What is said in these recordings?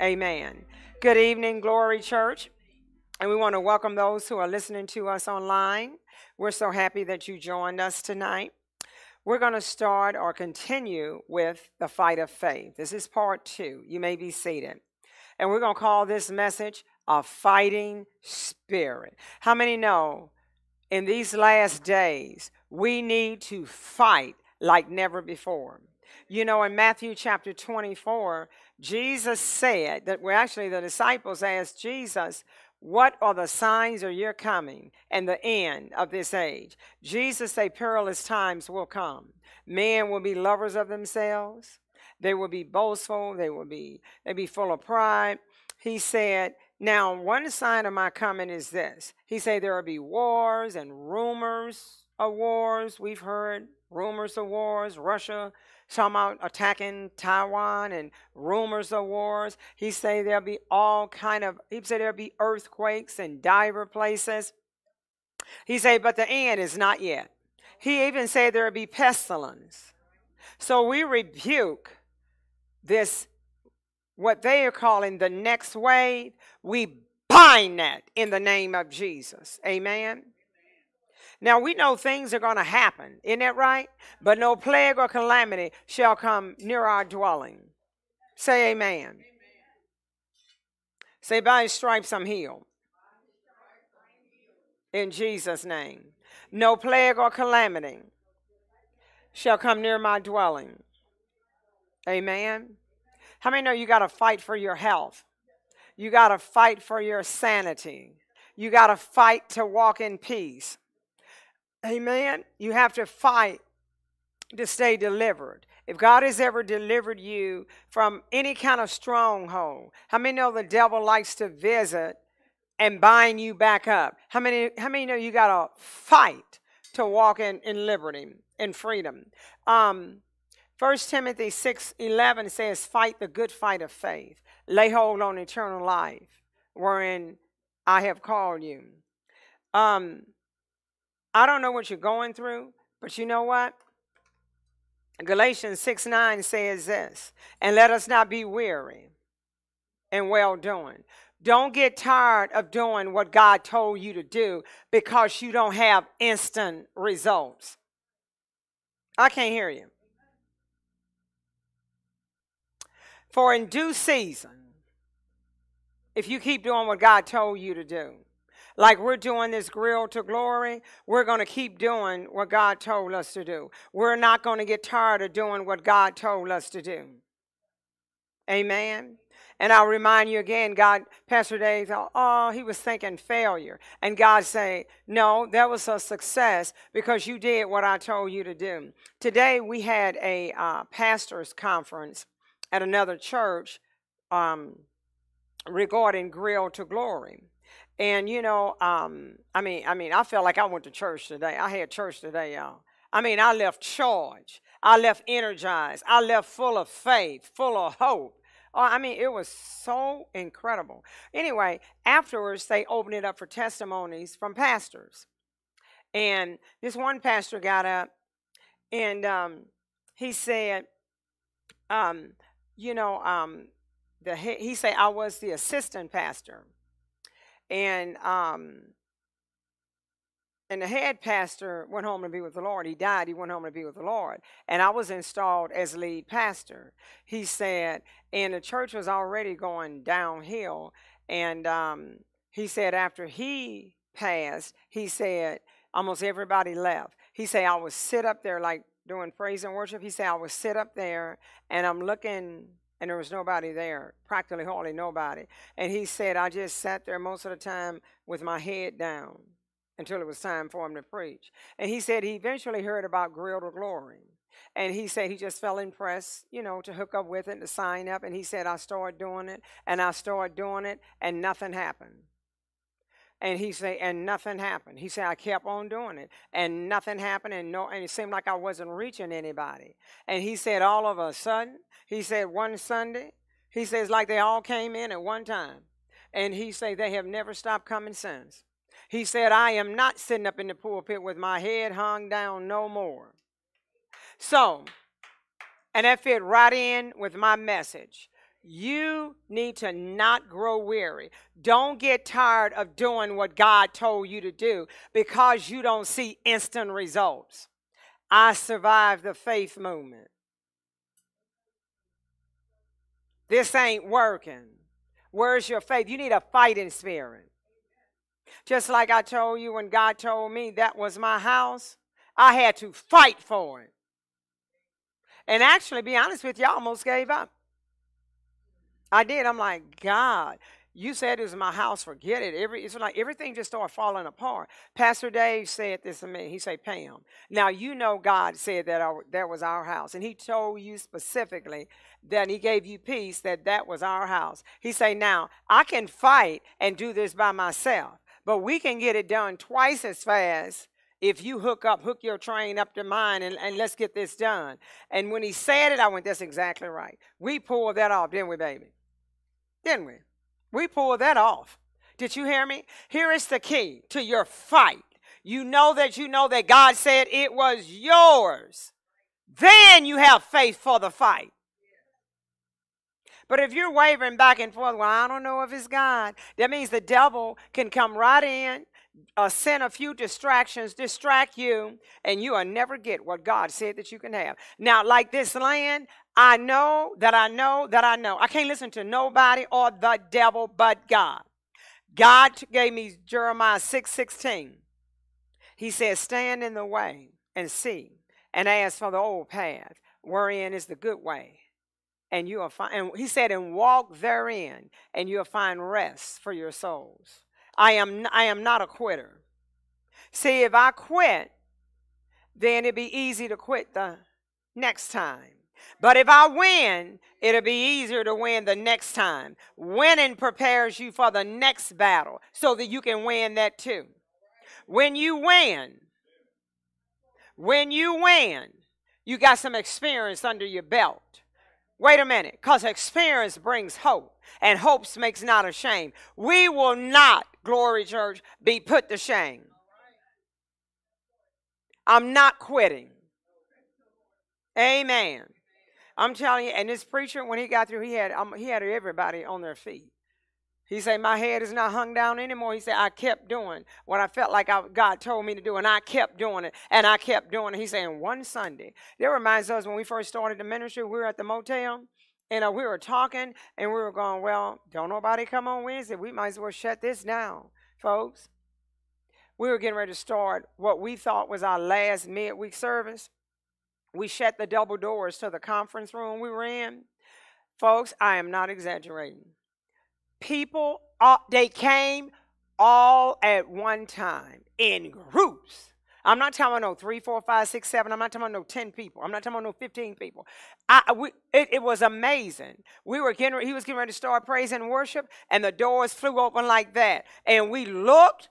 Amen. Good evening, Glory Church. And we want to welcome those who are listening to us online. We're so happy that you joined us tonight. We're going to start or continue with the fight of faith. This is part 2. You may be seated. And we're going to call this message a fighting spirit. How many know in these last days we need to fight like never before? You know, in Matthew chapter 24, Jesus said that the disciples asked Jesus, "What are the signs of your coming and the end of this age?" Jesus said perilous times will come. Men will be lovers of themselves. They will be boastful. They'll be full of pride. He said, "Now, one sign of my coming is this." He said there will be wars and rumors of wars. We've heard rumors of wars. Russia talking about attacking Taiwan and rumors of wars. He said there'll be he said there'll be earthquakes in diverse places. He said, but the end is not yet. He even said there'll be pestilence. So we rebuke this, what they are calling the next wave. We bind that in the name of Jesus. Amen. Now, we know things are going to happen. Isn't that right? But no plague or calamity shall come near our dwelling. Say amen. Amen. Say, by his stripes I'm healed. In Jesus' name. No plague or calamity shall come near my dwelling. Amen. How many know you got to fight for your health? You got to fight for your sanity. You got to fight to walk in peace. Amen. You have to fight to stay delivered. If God has ever delivered you from any kind of stronghold, how many know the devil likes to visit and bind you back up? How many know you got to fight to walk in liberty and freedom? 1 Timothy 6:11 says, "Fight the good fight of faith. Lay hold on eternal life, wherein I have called you." I don't know what you're going through, but you know what? Galatians 6:9 says this, "And let us not be weary in well-doing." Don't get tired of doing what God told you to do because you don't have instant results. I can't hear you. For in due season, if you keep doing what God told you to do, like we're doing this Grill to Glory, we're going to keep doing what God told us to do. We're not going to get tired of doing what God told us to do. Amen. And I'll remind you again, Pastor Dave thought, oh, he was thinking failure. And God said, no, that was a success because you did what I told you to do. Today we had a pastor's conference at another church regarding Grill to Glory. And, you know, I felt like I went to church today. I had church today, y'all. I mean, I left charged. I left energized. I left full of faith, full of hope. I mean, it was so incredible. Anyway, afterwards, they opened it up for testimonies from pastors. And this one pastor got up, and he said, he said, I was the assistant pastor. And the head pastor went home to be with the Lord. He died. He went home to be with the Lord. And I was installed as lead pastor. He said, and the church was already going downhill. And he said after he passed, he said almost everybody left. He said, I would sit up there like doing praise and worship. He said, I would sit up there and I'm looking, and there was nobody there, practically hardly nobody. And he said, I just sat there most of the time with my head down until it was time for him to preach. And he said he eventually heard about Grill to Glory. And he said he just felt impressed, you know, to hook up with it, to sign up. And he said, I started doing it, and I started doing it, and nothing happened. And he said, and nothing happened. He said, I kept on doing it, and nothing happened, and it seemed like I wasn't reaching anybody. And he said, all of a sudden, he said, one Sunday, he says, like they all came in at one time. And he said, they have never stopped coming since. He said, I am not sitting up in the pulpit with my head hung down no more. So, and that fit right in with my message. You need to not grow weary. Don't get tired of doing what God told you to do because you don't see instant results. I survived the faith movement. This ain't working. Where's your faith? You need a fighting spirit. Just like I told you when God told me that was my house, I had to fight for it. And actually, be honest with you, I almost gave up. I did. I'm like, God, you said it was my house. Forget it. It's like everything just started falling apart. Pastor Dave said this to me. He said, Pam, now you know God said that that was our house. And he told you specifically that he gave you peace that that was our house. He said, now, I can fight and do this by myself, but we can get it done twice as fast if you hook your train up to mine, and let's get this done. And when he said it, I went, that's exactly right. We pulled that off, didn't we, baby? Didn't we? We pulled that off. Did you hear me? Here is the key to your fight. You know that God said it was yours. Then you have faith for the fight. But if you're wavering back and forth, well, I don't know if it's God, that means the devil can come right in, send a few distractions, distract you, and you will never get what God said that you can have. Now, like this land, I know that I know that I know. I can't listen to nobody or the devil but God. God gave me Jeremiah 6:16. He says, stand in the way and see and ask for the old path, wherein is the good way. And you will find, and he said, and walk therein, and you'll find rest for your souls. I am not a quitter. See, if I quit, then it'd be easy to quit the next time. But if I win, it'll be easier to win the next time. Winning prepares you for the next battle so that you can win that too. When you win, you got some experience under your belt. Wait a minute, because experience brings hope, and hope makes not ashamed. We will not, Glory Church, be put to shame. I'm not quitting. Amen. I'm telling you, and this preacher, when he got through, he had everybody on their feet. He said, my head is not hung down anymore. He said, I kept doing what I felt like God told me to do, and I kept doing it, and I kept doing it. He said, one Sunday, that reminds us when we first started the ministry, we were at the motel, and we were talking, and we were going, well, don't nobody come on Wednesday. We might as well shut this down, folks. We were getting ready to start what we thought was our last midweek service. We shut the double doors to the conference room we were in. Folks, I am not exaggerating. People, they came all at one time in groups. I'm not talking about no 3, 4, 5, 6, 7. I'm not talking about no 10 people. I'm not talking about no 15 people. It was amazing. He was getting ready to start praise and worship, and the doors flew open like that. And we looked,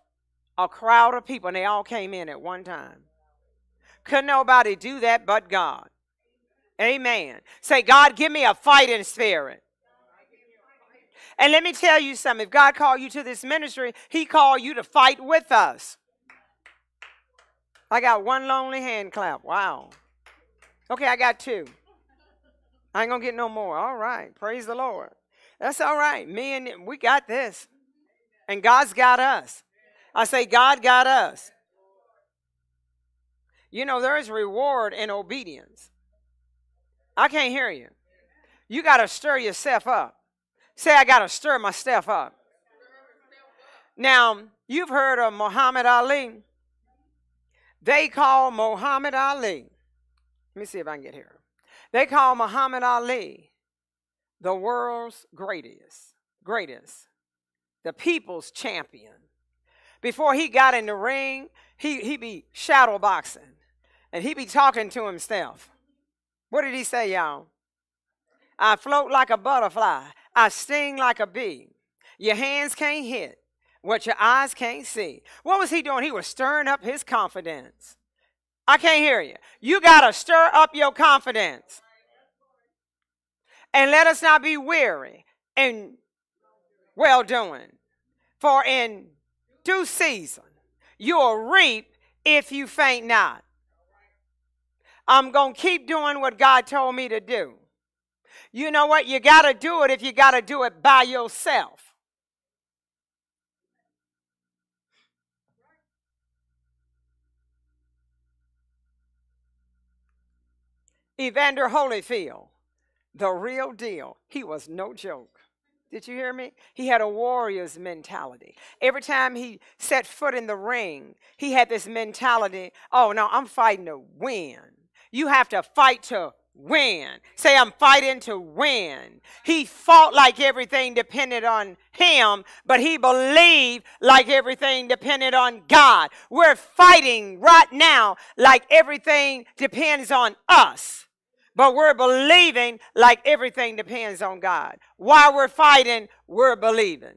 a crowd of people, and they all came in at one time. Could nobody do that but God. Amen. Say, God, give me a fighting spirit. And let me tell you something. If God called you to this ministry, he called you to fight with us. I got one lonely hand clap. Wow. Okay, I got two. I ain't going to get no more. All right. Praise the Lord. That's all right. We got this. And God's got us. I say, God got us. You know, there is reward in obedience. I can't hear you. You got to stir yourself up. Say, I got to stir myself up. Now, you've heard of Muhammad Ali. They call Muhammad Ali. Let me see if I can get here. They call Muhammad Ali the world's greatest, the people's champion. Before he got in the ring, he be shadow boxing, and he be talking to himself. What did he say, y'all? I float like a butterfly. I sting like a bee. Your hands can't hit what your eyes can't see. What was he doing? He was stirring up his confidence. I can't hear you. You got to stir up your confidence. And let us not be weary in well doing. For in due season, you'll reap if you faint not. I'm going to keep doing what God told me to do. You know what? You got to do it if you got to do it by yourself. Evander Holyfield, the real deal. He was no joke. Did you hear me? He had a warrior's mentality. Every time he set foot in the ring, he had this mentality, oh, no, I'm fighting to win. You have to fight to win. Say, I'm fighting to win. He fought like everything depended on him, but he believed like everything depended on God. We're fighting right now like everything depends on us. But we're believing like everything depends on God. While we're fighting, we're believing.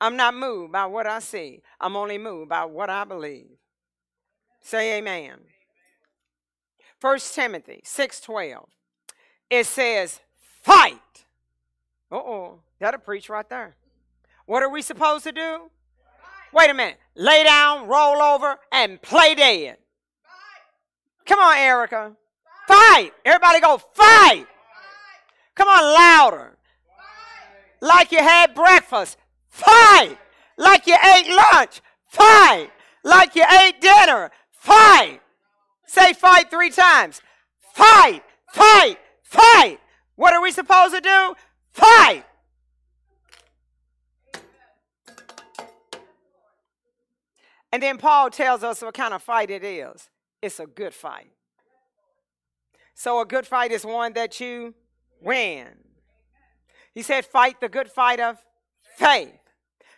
I'm not moved by what I see. I'm only moved by what I believe. Say amen. 1 Timothy 6:12. It says, fight. Uh-oh, that'll preach right there. What are we supposed to do? Wait a minute. Lay down, roll over, and play dead. Come on, Erica. Fight. Everybody go, fight. Come on, louder. Like you had breakfast. Fight. Like you ate lunch. Fight. Like you ate dinner. Fight. Say fight three times. Fight. Fight. Fight. What are we supposed to do? Fight. And then Paul tells us what kind of fight it is. It's a good fight. So a good fight is one that you win. He said, fight the good fight of faith.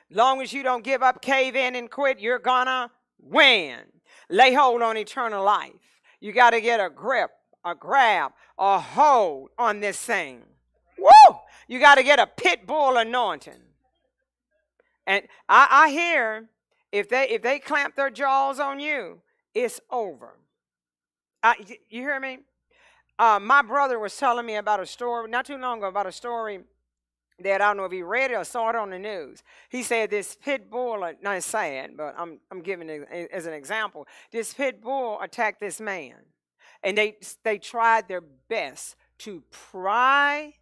Long as you don't give up, cave in, and quit, you're gonna win. Lay hold on eternal life. You got to get a grip, a grab, a hold on this thing. Woo! You got to get a pit bull anointing. And I hear if they clamp their jaws on you, it's over. You hear me? My brother was telling me about a story, not too long ago, about a story that I don't know if he read it or saw it on the news. He said this pit bull, not sad, but I'm giving it as an example. This pit bull attacked this man, and they tried their best to pry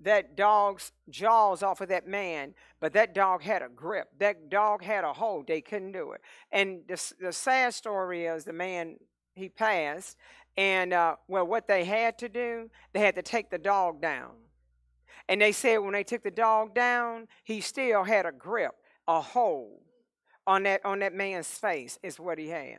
that dog's jaws off of that man, but that dog had a grip. That dog had a hold. They couldn't do it. And the sad story is the man, he passed, and well, what they had to do, they had to take the dog down. And they said when they took the dog down, he still had a grip, a hold on that man's face is what he had.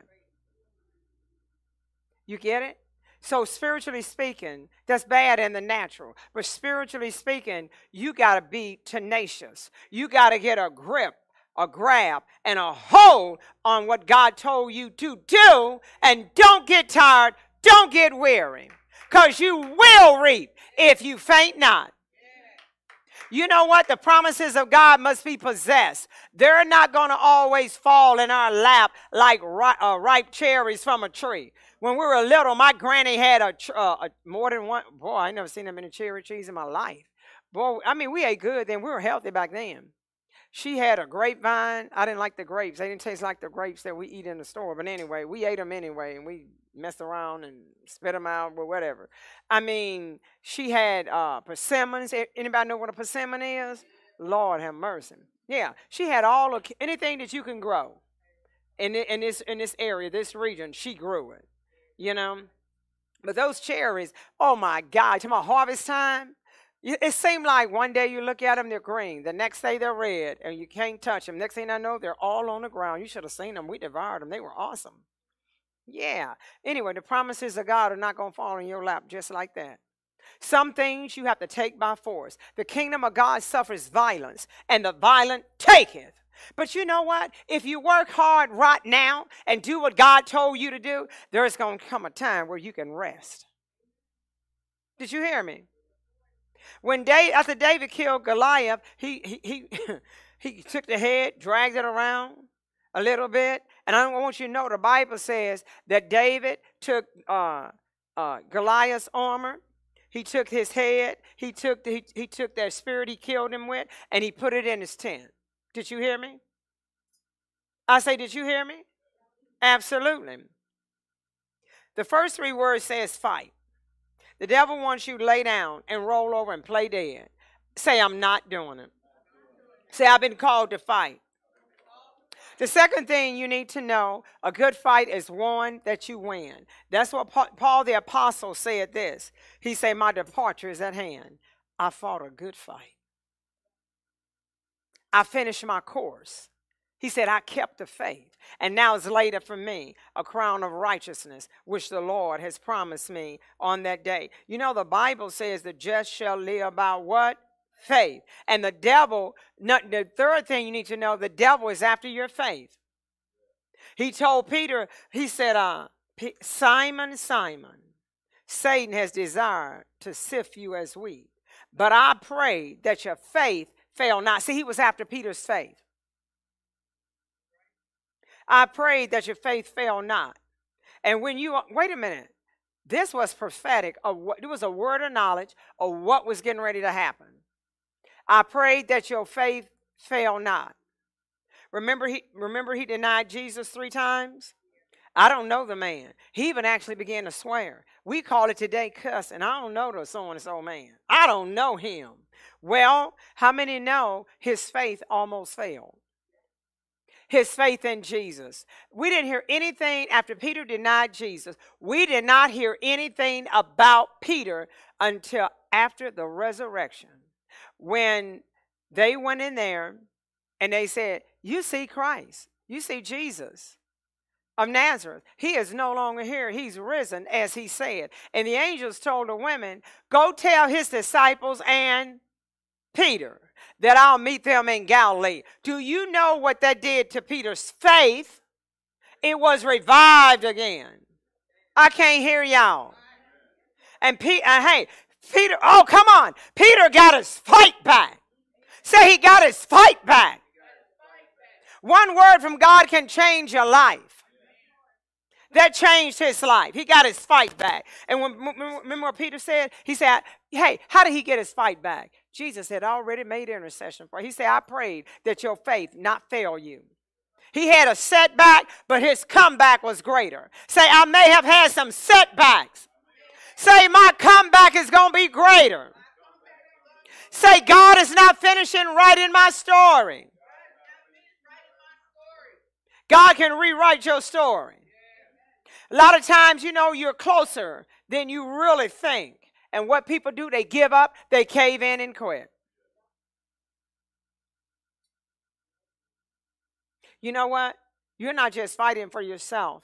You get it? So spiritually speaking, that's bad in the natural. But spiritually speaking, you got to be tenacious. You got to get a grip, a grab, and a hold on what God told you to do. And don't get tired. Don't get weary. Because you will reap if you faint not. You know what? The promises of God must be possessed. They're not going to always fall in our lap like ripe cherries from a tree. When we were little, my granny had more than one. Boy, I never seen that many cherry trees in my life. Boy, I mean, we ate good then. We were healthy back then. She had a grapevine. I didn't like the grapes. They didn't taste like the grapes that we eat in the store. But anyway, we ate them anyway, and we messed around and spit them out or whatever. I mean, she had persimmons. Anybody know what a persimmon is? Lord have mercy. Yeah, she had all of anything that you can grow in this area, this region. She grew it. You know, but those cherries, oh my God, to my harvest time, it seemed like one day you look at them, they're green. The next day they're red and you can't touch them. Next thing I know, they're all on the ground. You should have seen them. We devoured them. They were awesome. Yeah. Anyway, the promises of God are not going to fall in your lap just like that. Some things you have to take by force. The kingdom of God suffers violence and the violent taketh. But you know what? If you work hard right now and do what God told you to do, there's going to come a time where you can rest. Did you hear me? When after David killed Goliath, he took the head, dragged it around a little bit. And I want you to know the Bible says that David took Goliath's armor. He took his head. He took that spirit he killed him with, and he put it in his tent. Did you hear me? I say, did you hear me? Absolutely. The first three words says fight. The devil wants you to lay down and roll over and play dead. Say, I'm not doing it. Say, I've been called to fight. The second thing you need to know, a good fight is one that you win. That's what Paul the Apostle said this. He said, my departure is at hand. I fought a good fight. I finished my course. He said, I kept the faith. And now it's laid up for me a crown of righteousness, which the Lord has promised me on that day. You know, the Bible says the just shall live by what? Faith. And the devil, the third thing you need to know, the devil is after your faith. He told Peter, he said, Simon, Simon, Satan has desired to sift you as wheat, but I pray that your faith fail not. See, he was after Peter's faith. I pray that your faith fail not. And when you, wait a minute, this was prophetic. It was a word of knowledge of what was getting ready to happen. I prayed that your faith fail not. Remember he denied Jesus 3 times? I don't know the man. He even actually began to swear. We call it today cuss, and I don't know the so-and-so man. I don't know him. Well, how many know his faith almost failed? His faith in Jesus. We didn't hear anything after Peter denied Jesus. We did not hear anything about Peter until after the resurrection. When they went in there and they said, you see Christ, you see Jesus of Nazareth. He is no longer here. He's risen as he said. And the angels told the women, go tell his disciples and Peter that I'll meet them in Galilee. Do you know what that did to Peter's faith? It was revived again. I can't hear y'all. And hey, Peter, oh, come on. Peter got his fight back. Say he got his fight back. One word from God can change your life. That changed his life. He got his fight back. And when, remember what Peter said? He said, hey, how did he get his fight back? Jesus had already made intercession for him. He said, I prayed that your faith not fail you. He had a setback, but his comeback was greater. Say, I may have had some setbacks. Say, my comeback is going to be greater. Say, God is not finishing right in my story. God can rewrite your story. A lot of times, you know, you're closer than you really think. And what people do, they give up, they cave in and quit. You know what? You're not just fighting for yourself.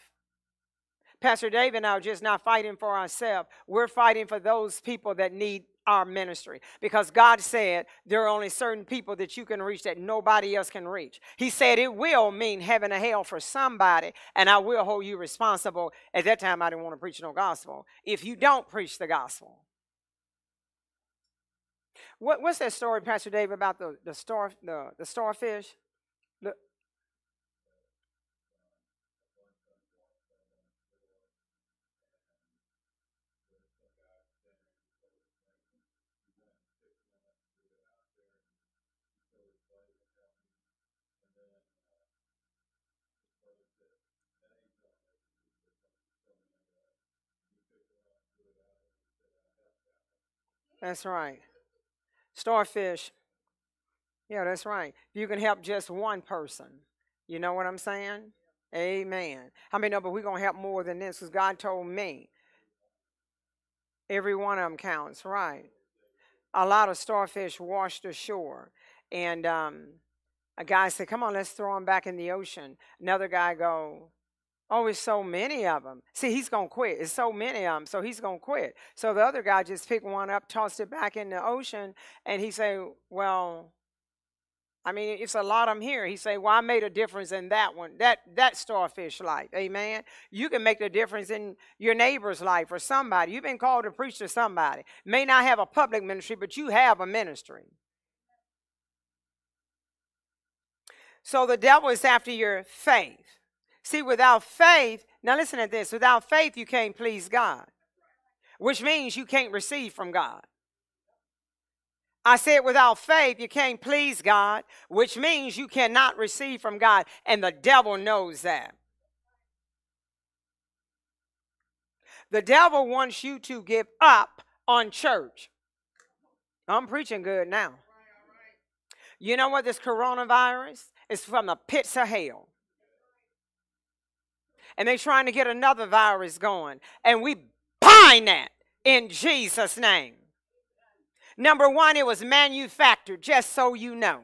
Pastor Dave and I are just not fighting for ourselves. We're fighting for those people that need our ministry. Because God said there are only certain people that you can reach that nobody else can reach. He said it will mean heaven or hell for somebody, and I will hold you responsible. At that time, I didn't want to preach no gospel. If you don't preach the gospel. What's that story, Pastor Dave, about the starfish? That's right. Starfish. Yeah, that's right. You can help just one person. You know what I'm saying? Amen. I mean, no, but we're going to help more than this because God told me. Every one of them counts, right? A lot of starfish washed ashore. And a guy said, come on, let's throw them back in the ocean. Another guy go, oh, it's so many of them. See, he's going to quit. It's so many of them, so he's going to quit. So the other guy just picked one up, tossed it back in the ocean, and he said, well, I mean, it's a lot of them here. He said, well, I made a difference in that one, that starfish life. Amen? You can make the difference in your neighbor's life or somebody. You've been called to preach to somebody. May not have a public ministry, but you have a ministry. So the devil is after your faith. See, without faith, now listen to this, without faith you can't please God, which means you can't receive from God. I said without faith you can't please God, which means you cannot receive from God, and the devil knows that. The devil wants you to give up on church. I'm preaching good now. You know what? This coronavirus is from the pits of hell. And they're trying to get another virus going. And we bind that in Jesus' name. Number one, it was manufactured, just so you know.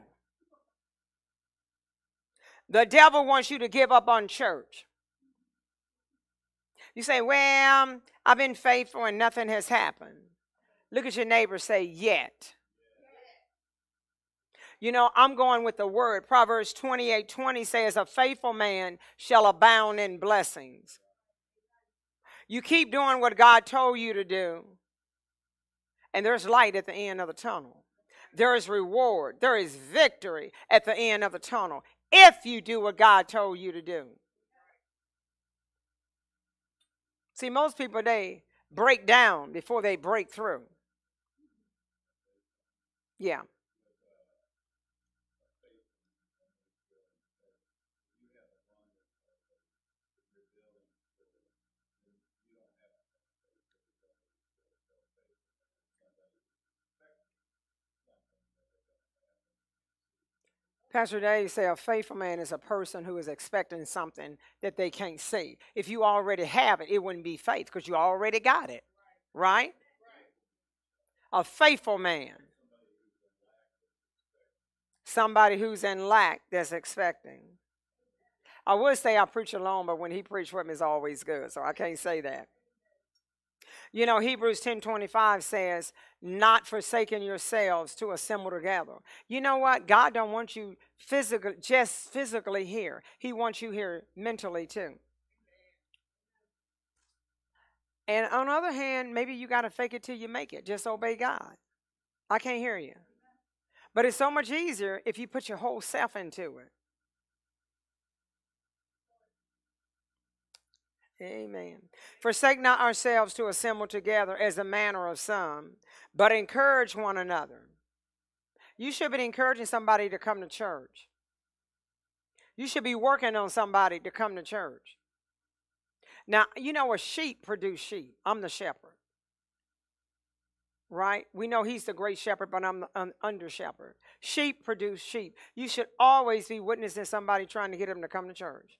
The devil wants you to give up on church. You say, well, I've been faithful and nothing has happened. Look at your neighbor, say, yet. You know, I'm going with the word. Proverbs 28:20 says, a faithful man shall abound in blessings. You keep doing what God told you to do, and there's light at the end of the tunnel. There is reward. There is victory at the end of the tunnel if you do what God told you to do. See, most people, they break down before they break through. Yeah. Pastor Dave said, a faithful man is a person who is expecting something that they can't see. If you already have it, it wouldn't be faith because you already got it, right? A faithful man. Somebody who's in lack that's expecting. I would say I preach alone, but when he preached with me, it's always good, so I can't say that. You know, Hebrews 10:25 says, not forsaking yourselves to assemble together. You know what? God don't want you just physically here. He wants you here mentally too. And on the other hand, maybe you got to fake it till you make it. Just obey God. I can't hear you. But it's so much easier if you put your whole self into it. Amen. Forsake not ourselves to assemble together as the manner of some, but encourage one another. You should be encouraging somebody to come to church. You should be working on somebody to come to church. Now, you know, a sheep produce sheep. I'm the shepherd. Right? We know he's the great shepherd, but I'm the under shepherd. Sheep produce sheep. You should always be witnessing somebody trying to get them to come to church.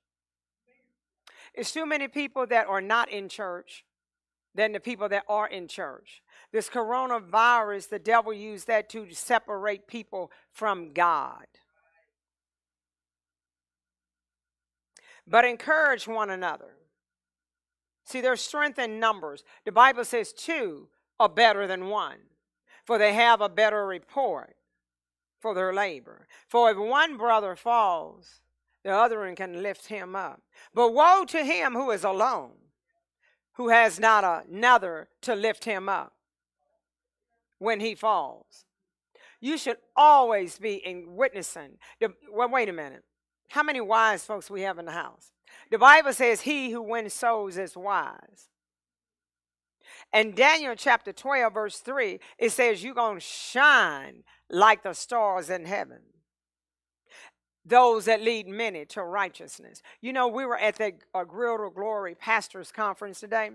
It's too many people that are not in church than the people that are in church. This coronavirus, the devil used that to separate people from God. But encourage one another. See, there's strength in numbers. The Bible says two are better than one, for they have a better report for their labor. For if one brother falls, the other one can lift him up. But woe to him who is alone, who has not another to lift him up when he falls. You should always be in witnessing. Well, wait a minute. How many wise folks we have in the house? The Bible says he who wins souls is wise. And Daniel chapter 12 verse 3, it says you're going to shine like the stars in heaven. Those that lead many to righteousness. You know, we were at the Grill to Glory Pastors Conference today.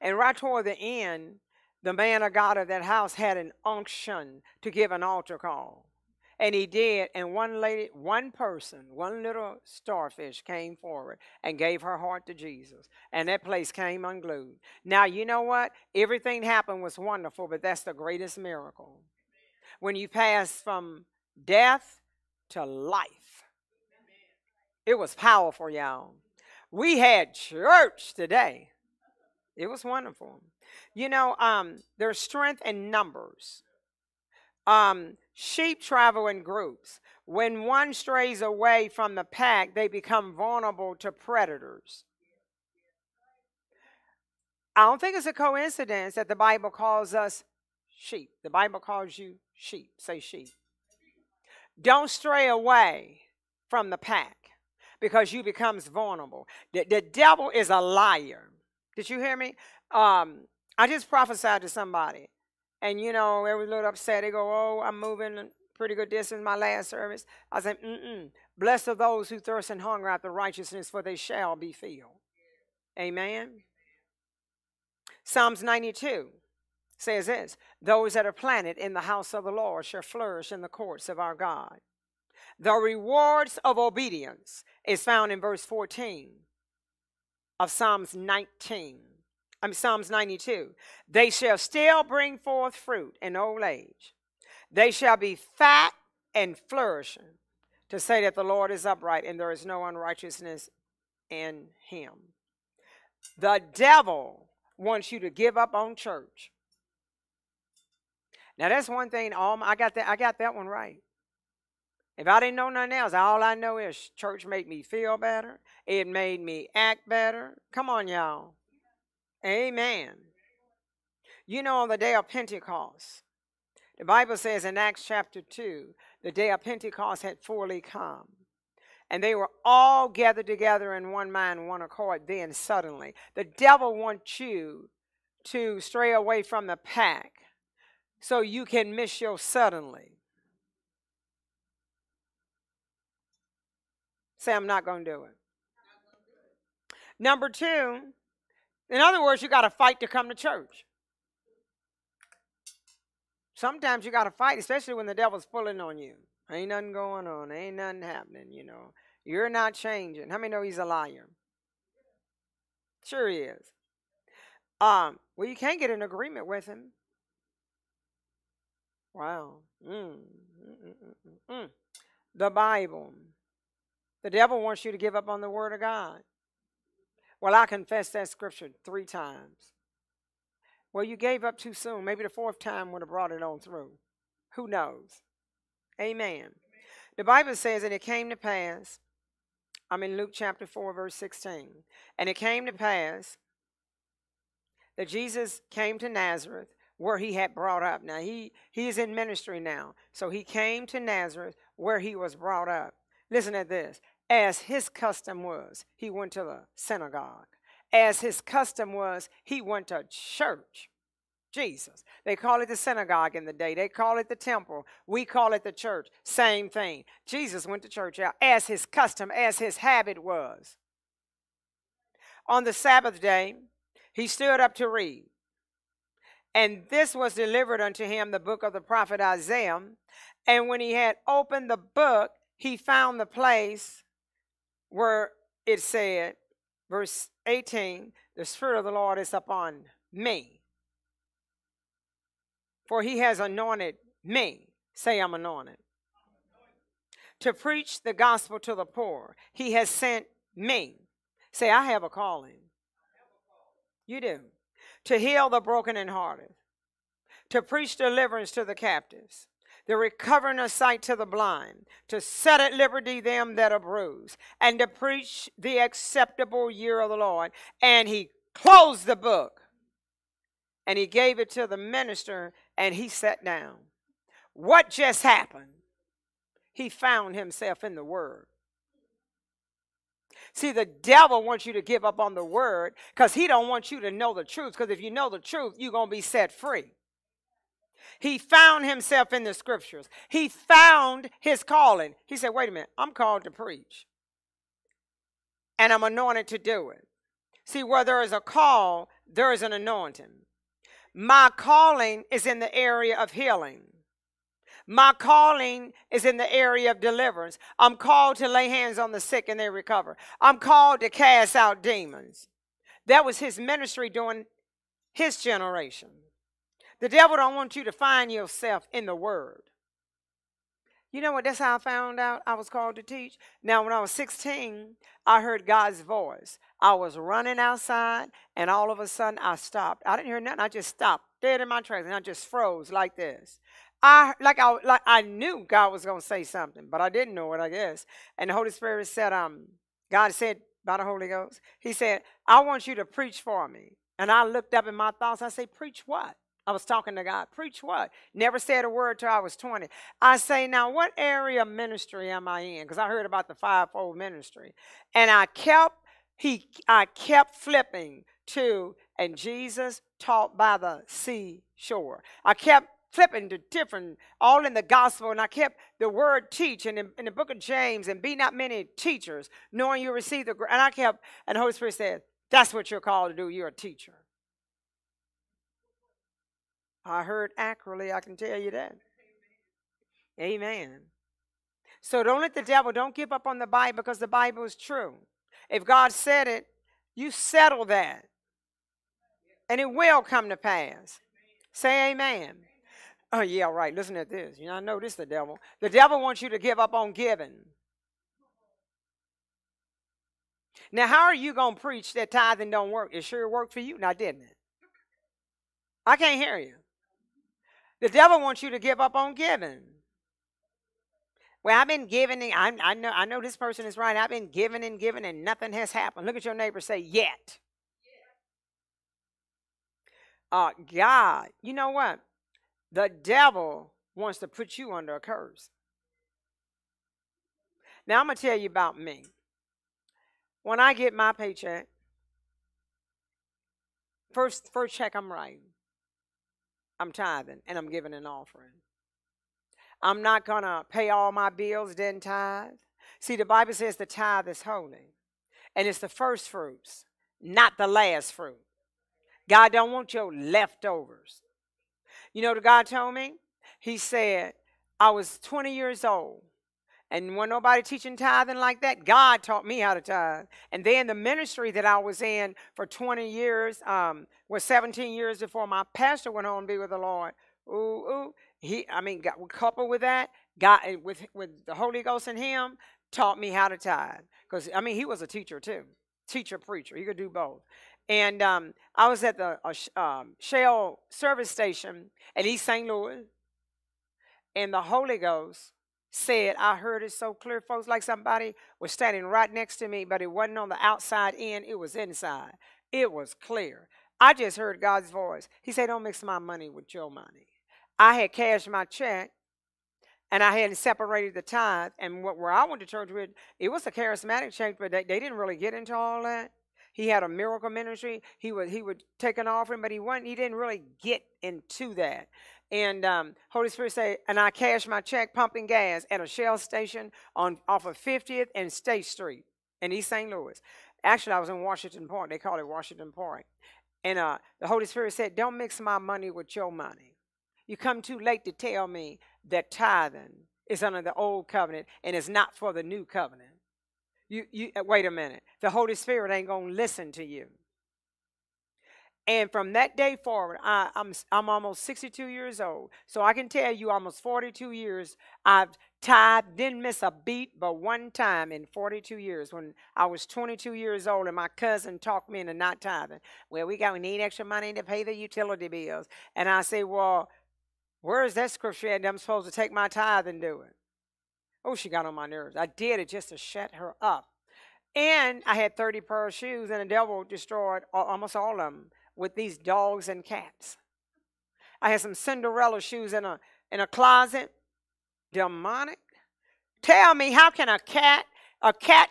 And right toward the end, the man of God of that house had an unction to give an altar call. And he did. And one little starfish came forward and gave her heart to Jesus. And that place came unglued. Now, you know what? Everything happened was wonderful, but that's the greatest miracle. When you pass from death to life. It was powerful, y'all. We had church today. It was wonderful. You know, there's strength in numbers. Sheep travel in groups. When one strays away from the pack, they become vulnerable to predators. I don't think it's a coincidence that the Bible calls us sheep. The Bible calls you sheep. Say sheep. Don't stray away from the pack because you become vulnerable. The devil is a liar. Did you hear me? I just prophesied to somebody. And, you know, they were a little upset. They go, oh, I'm moving a pretty good distance my last service. I said, Blessed are those who thirst and hunger after righteousness, for they shall be filled. Amen? Psalms 92 says this, those that are planted in the house of the Lord shall flourish in the courts of our God. The rewards of obedience is found in verse 14 of Psalms 92. They shall still bring forth fruit in old age. They shall be fat and flourishing, to say that the Lord is upright and there is no unrighteousness in him. The devil wants you to give up on church. Now that's one thing. I got that one right. If I didn't know nothing else, all I know is church made me feel better. It made me act better. Come on, y'all. Amen. You know, on the day of Pentecost, the Bible says in Acts chapter 2, the day of Pentecost had fully come. And they were all gathered together in one mind, one accord. Then suddenly, the devil wants you to stray away from the pack so you can miss your suddenly. Say, I'm not going to do it. Number two, in other words, you got to fight to come to church. Sometimes you got to fight, especially when the devil's pulling on you. Ain't nothing going on. Ain't nothing happening, you know. You're not changing. How many know he's a liar? Sure he is. Well, you can't get an agreement with him. Wow. The Bible. The devil wants you to give up on the word of God. Well, I confessed that scripture 3 times. Well, you gave up too soon. Maybe the 4th time would have brought it on through. Who knows? Amen. The Bible says, and it came to pass, I'm in Luke chapter 4, verse 16. And it came to pass that Jesus came to Nazareth, where he had brought up. Now, he is in ministry now. So he came to Nazareth, where he was brought up. Listen at this. As his custom was, he went to the synagogue. As his custom was, he went to church. Jesus. They call it the synagogue in the day. They call it the temple. We call it the church. Same thing. Jesus went to church as his custom, as his habit was. On the Sabbath day, he stood up to read. And this was delivered unto him, the book of the prophet Isaiah. And when he had opened the book, he found the place where it said, verse 18, the Spirit of the Lord is upon me, for he has anointed me. Say, I'm anointed. To preach the gospel to the poor. He has sent me. Say, I have a calling. You do. To heal the broken and hearted. To preach deliverance to the captives. The recovering of sight to the blind, to set at liberty them that are bruised, and to preach the acceptable year of the Lord. And he closed the book, and he gave it to the minister, and he sat down. What just happened? He found himself in the word. See, the devil wants you to give up on the word because he don't want you to know the truth, because if you know the truth, you're going to be set free. He found himself in the scriptures. He found his calling. He said, wait a minute, I'm called to preach. And I'm anointed to do it. See, where there is a call, there is an anointing. My calling is in the area of healing. My calling is in the area of deliverance. I'm called to lay hands on the sick and they recover. I'm called to cast out demons. That was his ministry during his generation. The devil don't want you to find yourself in the word. You know what? That's how I found out I was called to teach. Now, when I was 16, I heard God's voice. I was running outside, and all of a sudden, I stopped. I didn't hear nothing. I just stopped dead in my tracks, and I just froze like this. I knew God was going to say something, but I didn't know it, I guess. And the Holy Spirit said, God said by the Holy Ghost, he said, I want you to preach for me. And I looked up in my thoughts. I said, preach what? I was talking to God. Preach what? Never said a word till I was 20. I say, now what area of ministry am I in? Because I heard about the 5-fold ministry. And I kept flipping to, and Jesus taught by the seashore. I kept flipping to different, all in the gospel, and I kept the word teach in the book of James, and be not many teachers, knowing you receive the, and I kept, and the Holy Spirit said, that's what you're called to do. You're a teacher. I heard accurately, I can tell you that. Amen. So don't let the devil, don't give up on the Bible, because the Bible is true. If God said it, you settle that. And it will come to pass. Say amen. Oh, yeah, right. Listen to this. You know, I know this is the devil. The devil wants you to give up on giving. Now, how are you going to preach that tithing don't work? It sure worked for you. Now, didn't it? I can't hear you. The devil wants you to give up on giving. Well, I've been giving. I know this person is right. I've been giving and giving and nothing has happened. Look at your neighbor, say, yet. God, you know what? The devil wants to put you under a curse. Now, I'm going to tell you about me. When I get my paycheck, first check I'm writing. I'm tithing and I'm giving an offering. I'm not going to pay all my bills, then tithe. See, the Bible says the tithe is holy. And it's the first fruits, not the last fruit. God don't want your leftovers. You know what God told me? He said, I was 20 years old. And when nobody teaching tithing like that, God taught me how to tithe. And then the ministry that I was in for 20 years, was 17 years before my pastor went on to be with the Lord. Coupled with that, God, with the Holy Ghost in him, taught me how to tithe. Because, I mean, he was a teacher too. Teacher, preacher. He could do both. And I was at the Shell service station at East St. Louis. And the Holy Ghost said, I heard it so clear, folks, like somebody was standing right next to me, but it wasn't on the outside end, it was inside. It was clear. I just heard God's voice. He said, don't mix my money with your money. I had cashed my check, and I hadn't separated the tithe, and where I went to church with, it was a charismatic church, but they didn't really get into all that. He had a miracle ministry. He would take an offering, but he didn't really get into that. And Holy Spirit said, and I cashed my check pumping gas at a Shell station off of 50th and State Street in East St. Louis. Actually, I was in Washington Park. They call it Washington Park. And the Holy Spirit said, don't mix my money with your money. You come too late to tell me that tithing is under the old covenant and is not for the new covenant. You wait a minute. The Holy Spirit ain't gonna listen to you. And from that day forward, I'm almost 62 years old, so I can tell you, almost 42 years I've tithed, didn't miss a beat, but one time in 42 years, when I was 22 years old, and my cousin talked me into not tithing. Well, we need extra money to pay the utility bills, and I say, well, where is that scripture at? I'm supposed to take my tithe and do it. Oh, she got on my nerves. I did it just to shut her up. And I had 30 pair of shoes, and the devil destroyed almost all of them with these dogs and cats. I had some Cinderella shoes in a closet. Demonic. Tell me, how can a cat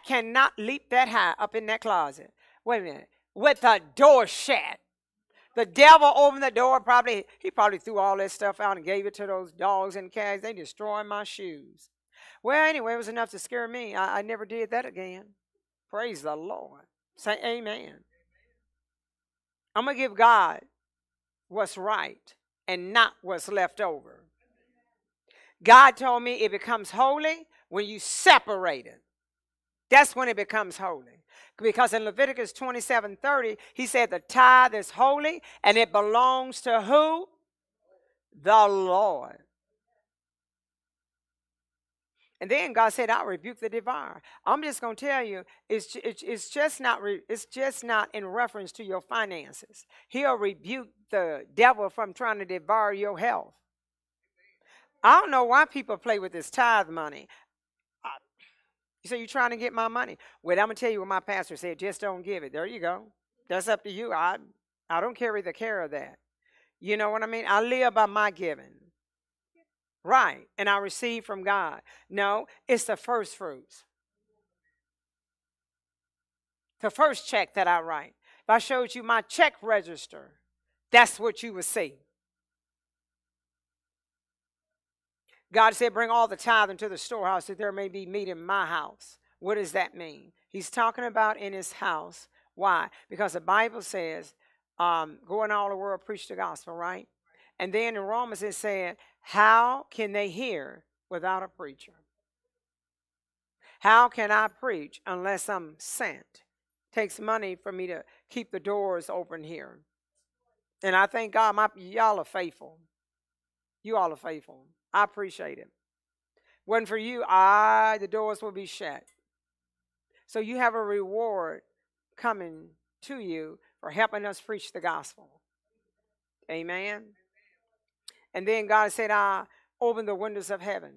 cannot leap that high up in that closet? Wait a minute. With the door shut. The devil opened the door. He probably threw all that stuff out and gave it to those dogs and cats. They destroyed my shoes. Well, anyway, it was enough to scare me. I never did that again. Praise the Lord. Say amen. I'm going to give God what's right and not what's left over. God told me it becomes holy when you separate it. That's when it becomes holy. Because in Leviticus 27:30, he said the tithe is holy and it belongs to who? The Lord. And then God said, I'll rebuke the devourer. I'm just going to tell you, it's just not in reference to your finances. He'll rebuke the devil from trying to devour your health. I don't know why people play with this tithe money. You say, you're trying to get my money. Well, I'm going to tell you what my pastor said, just don't give it. There you go. That's up to you. I don't carry the care of that. You know what I mean? I live by my giving. Right, and I receive from God. No, it's the first fruits. The first check that I write. If I showed you my check register, that's what you would see. God said, bring all the tithe into the storehouse that there may be meat in my house. What does that mean? He's talking about in his house. Why? Because the Bible says, go into all the world, preach the gospel, right? And then in Romans it said, how can they hear without a preacher? How can I preach unless I'm sent? Takes money for me to keep the doors open here. And I thank God, y'all are faithful. You all are faithful. I appreciate it. Wasn't for you, the doors will be shut. So you have a reward coming to you for helping us preach the gospel. Amen. And then God said, I open the windows of heaven.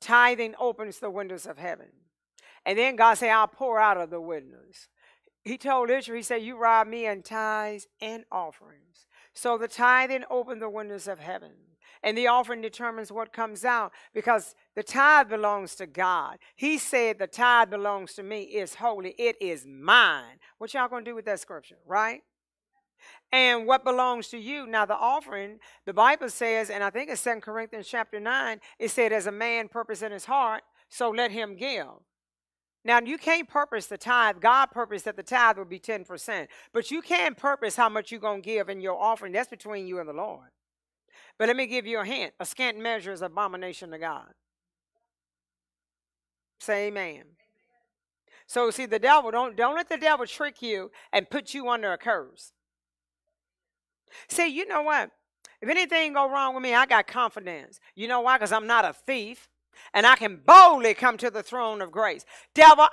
Tithing opens the windows of heaven. And then God said, I'll pour out of the windows. He told Israel, he said, you rob me in tithes and offerings. So the tithing opened the windows of heaven. And the offering determines what comes out, because the tithe belongs to God. He said the tithe belongs to me. It's holy. It is mine. What y'all going to do with that scripture, right? And what belongs to you? Now, the offering, the Bible says, and I think it's 2 Corinthians chapter 9, it said, as a man purpose in his heart, so let him give. Now, you can't purpose the tithe. God purposed that the tithe would be 10%. But you can purpose how much you're going to give in your offering. That's between you and the Lord. But let me give you a hint. A scant measure is abomination to God. Say amen. So, see, the devil, don't let the devil trick you and put you under a curse. See, you know what? If anything go wrong with me, I got confidence. You know why? Because I'm not a thief. And I can boldly come to the throne of grace. Devil,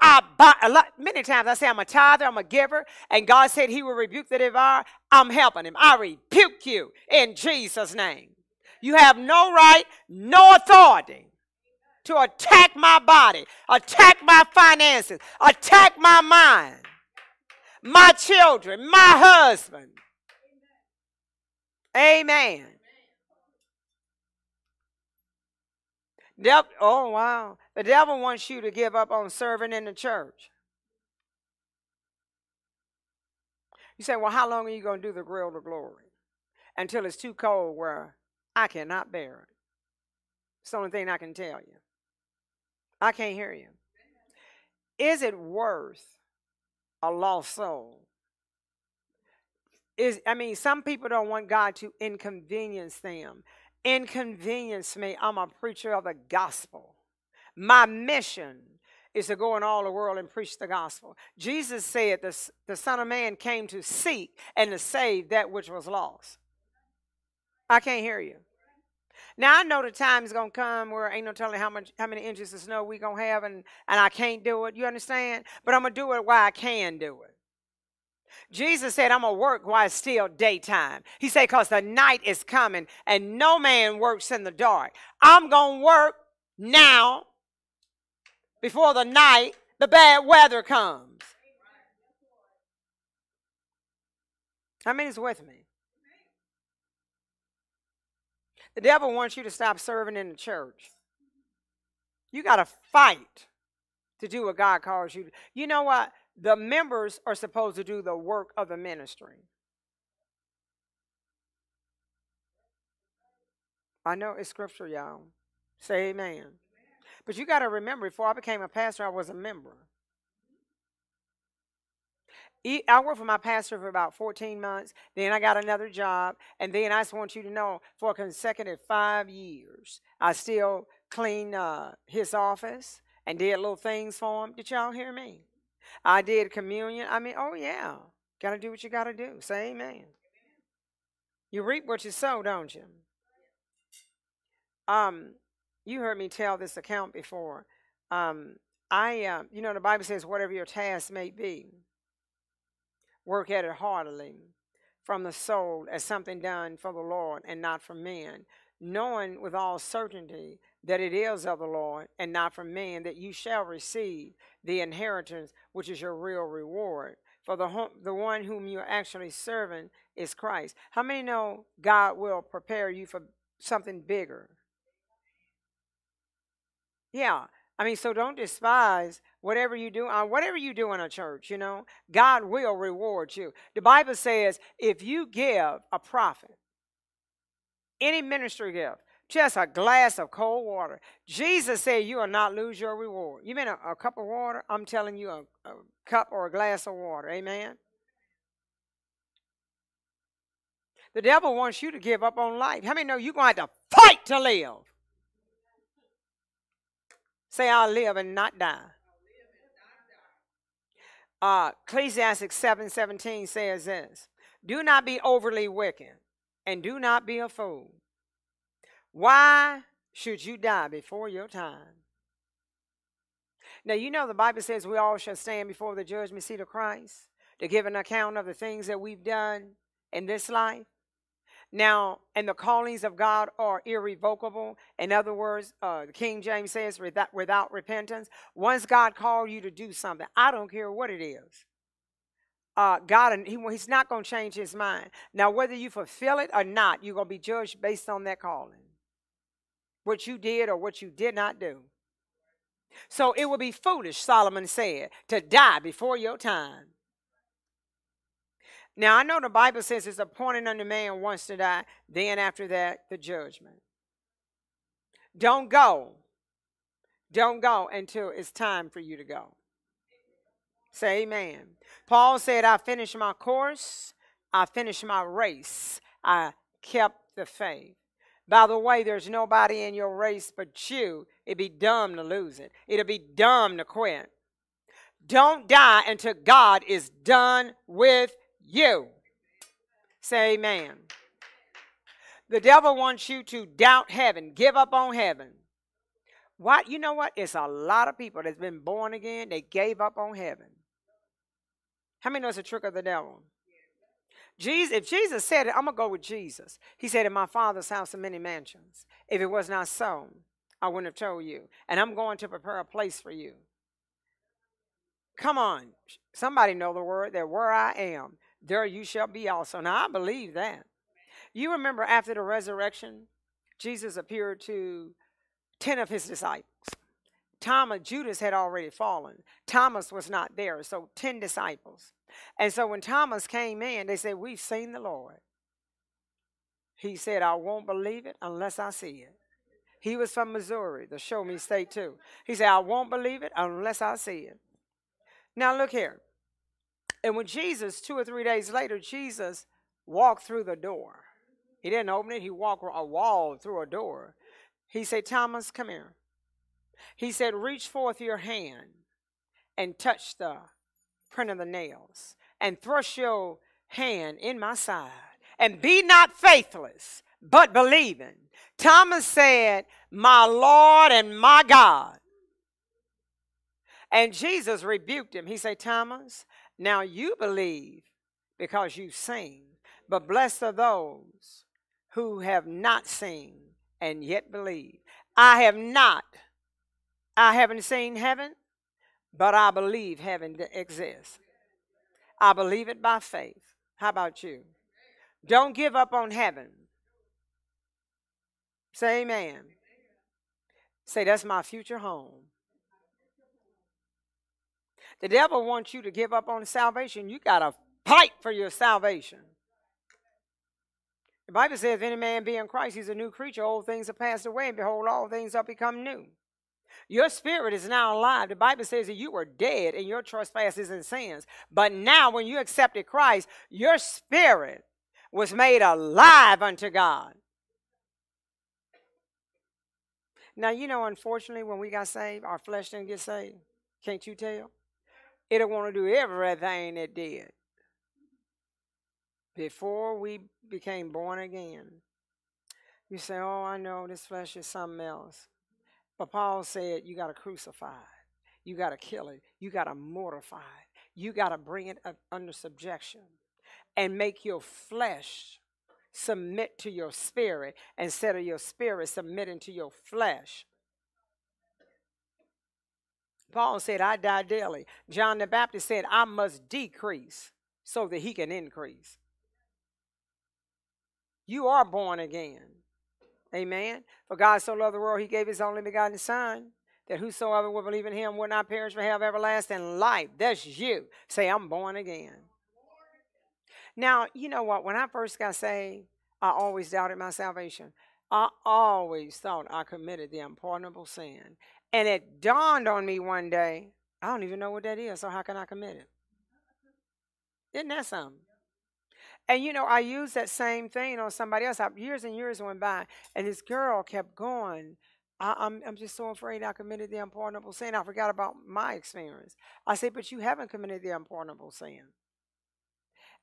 many times I say I'm a tither, I'm a giver. And God said he will rebuke the devourer. I'm helping him. I rebuke you in Jesus' name. You have no right, no authority to attack my body, attack my finances, attack my mind, my children, my husband. Amen. Oh, wow. The devil wants you to give up on serving in the church. You say, well, how long are you going to do the Grill to Glory? Until it's too cold where I cannot bear it. It's the only thing I can tell you. I can't hear you. Is it worth a lost soul? Some people don't want God to inconvenience them. Inconvenience me. I'm a preacher of the gospel. My mission is to go in all the world and preach the gospel. Jesus said the Son of Man came to seek and to save that which was lost. I can't hear you. Now, I know the time is going to come where ain't no telling how many inches of snow we're going to have, and I can't do it. You understand? But I'm going to do it while I can do it. Jesus said, I'm going to work while it's still daytime. He said, because the night is coming and no man works in the dark. I'm going to work now before the night, the bad weather comes. I mean, it's with me. The devil wants you to stop serving in the church. You got to fight to do what God calls you to. You know what? The members are supposed to do the work of the ministry. I know it's scripture, y'all. Say amen. But you got to remember, before I became a pastor, I was a member. I worked for my pastor for about 14 months. Then I got another job. And then I just want you to know, for a consecutive 5 years, I still cleaned his office and did little things for him. Did y'all hear me? I did communion. Oh yeah. Got to do what you got to do. Say amen. You reap what you sow, don't you? You heard me tell this account before. You know, the Bible says, whatever your task may be, work at it heartily from the soul as something done for the Lord and not for men, knowing with all certainty that it is of the Lord and not from man, that you shall receive the inheritance, which is your real reward. For the one whom you're actually serving is Christ. How many know God will prepare you for something bigger? Yeah. So don't despise whatever you do. Whatever you do in a church, you know, God will reward you. The Bible says if you give a prophet, any ministry gift, just a glass of cold water. Jesus said you will not lose your reward. You mean a cup of water? I'm telling you, a cup or a glass of water. Amen? The devil wants you to give up on life. How many know you're going to have to fight to live? Say, I'll live and not die. Ecclesiastes 7:17 says this. Do not be overly wicked and do not be a fool. Why should you die before your time? Now, you know the Bible says we all shall stand before the judgment seat of Christ to give an account of the things that we've done in this life. Now, and the callings of God are irrevocable. In other words, the King James says, without repentance. Once God called you to do something, I don't care what it is. God, he's not going to change his mind. Now, whether you fulfill it or not, you're going to be judged based on that calling. What you did or what you did not do. So it would be foolish, Solomon said, to die before your time. Now, I know the Bible says it's appointed unto man once to die, then after that, the judgment. Don't go. Don't go until it's time for you to go. Say amen. Paul said, I finished my course. I finished my race. I kept the faith. By the way, there's nobody in your race but you. It'd be dumb to lose it. It'd be dumb to quit. Don't die until God is done with you. Say amen. The devil wants you to doubt heaven, give up on heaven. What? You know what? It's a lot of people that's been born again, they gave up on heaven. How many know it's a trick of the devil? Jesus, if Jesus said it, I'm going to go with Jesus. He said, in my Father's house are many mansions. If it was not so, I wouldn't have told you. And I'm going to prepare a place for you. Come on. Somebody know the word that where I am, there you shall be also. Now, I believe that. You remember after the resurrection, Jesus appeared to 10 of his disciples. Thomas, Judas had already fallen. Thomas was not there, so 10 disciples. And so when Thomas came in, they said, we've seen the Lord. He said, I won't believe it unless I see it. He was from Missouri, the show me state too. He said, I won't believe it unless I see it. Now look here. And when Jesus, 2 or 3 days later, Jesus walked through the door. He didn't open it. He walked a wall through a door. He said, Thomas, come here. He said, reach forth your hand and touch the print of the nails and thrust your hand in my side and be not faithless, but believing. Thomas said, my Lord and my God. And Jesus rebuked him. He said, Thomas, now you believe because you've seen, but blessed are those who have not seen and yet believe. I haven't seen heaven, but I believe heaven exists. I believe it by faith. How about you? Don't give up on heaven. Say amen. Say, that's my future home. The devil wants you to give up on salvation. You got to fight for your salvation. The Bible says, if any man be in Christ, he's a new creature. Old things are passed away, and behold, all things are become new. Your spirit is now alive. The Bible says that you were dead in your trespasses and sins. But now when you accepted Christ, your spirit was made alive unto God. Now, you know, unfortunately, when we got saved, our flesh didn't get saved. Can't you tell? It'll want to do everything it did before we became born again. You say, oh, I know this flesh is something else. But Paul said, you got to crucify it. You got to kill it. You got to mortify it. You got to bring it up under subjection and make your flesh submit to your spirit instead of your spirit submitting to your flesh. Paul said, I die daily. John the Baptist said, I must decrease so that he can increase. You are born again. Amen. For God so loved the world, he gave his only begotten son, that whosoever would believe in him would not perish but have everlasting life. That's you. Say, I'm born again. Now, you know what? When I first got saved, I always doubted my salvation. I always thought I committed the unpardonable sin. And it dawned on me one day, I don't even know what that is, so how can I commit it? Isn't that something? And, you know, I used that same thing on somebody else. Years and years went by, and this girl kept going, I'm just so afraid I committed the unpardonable sin. I forgot about my experience. I said, but you haven't committed the unpardonable sin.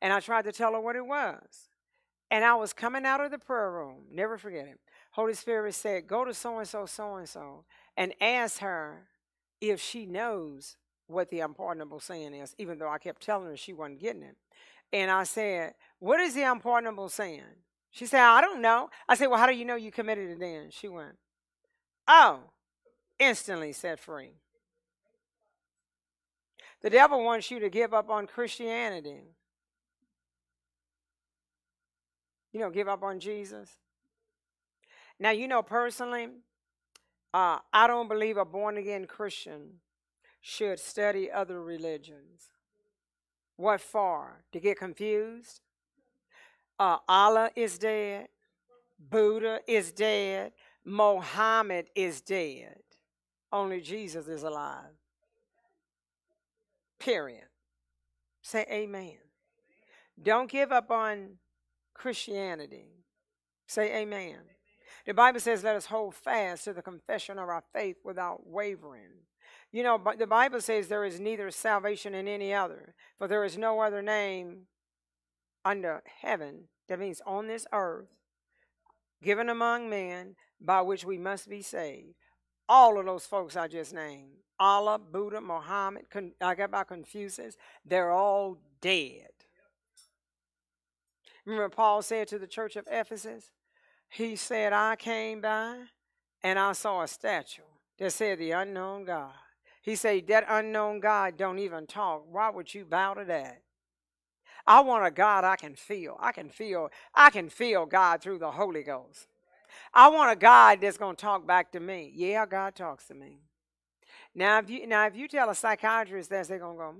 And I tried to tell her what it was. And I was coming out of the prayer room. Never forget it. Holy Spirit said, go to so-and-so, so-and-so, and ask her if she knows what the unpardonable sin is, even though I kept telling her she wasn't getting it. And I said, what is the unpardonable sin? She said, I don't know. I said, well, how do you know you committed it then? She went, oh, instantly set free. The devil wants you to give up on Christianity. You know, give up on Jesus. Now, you know, personally, I don't believe a born-again Christian should study other religions. What for? To get confused? Allah is dead. Buddha is dead. Muhammad is dead. Only Jesus is alive. Period. Say amen. Don't give up on Christianity. Say amen. The Bible says, let us hold fast to the confession of our faith without wavering. You know, but the Bible says there is neither salvation in any other, for there is no other name under heaven, that means on this earth, given among men, by which we must be saved. All of those folks I just named, Allah, Buddha, Muhammad, I got by Confucius, they're all dead. Remember Paul said to the church of Ephesus, he said, I came by and I saw a statue that said the unknown God. He said, that unknown God don't even talk. Why would you bow to that? I want a God I can feel. I can feel God through the Holy Ghost. I want a God that's going to talk back to me. Yeah, God talks to me. Now, if you tell a psychiatrist that, they're going to go,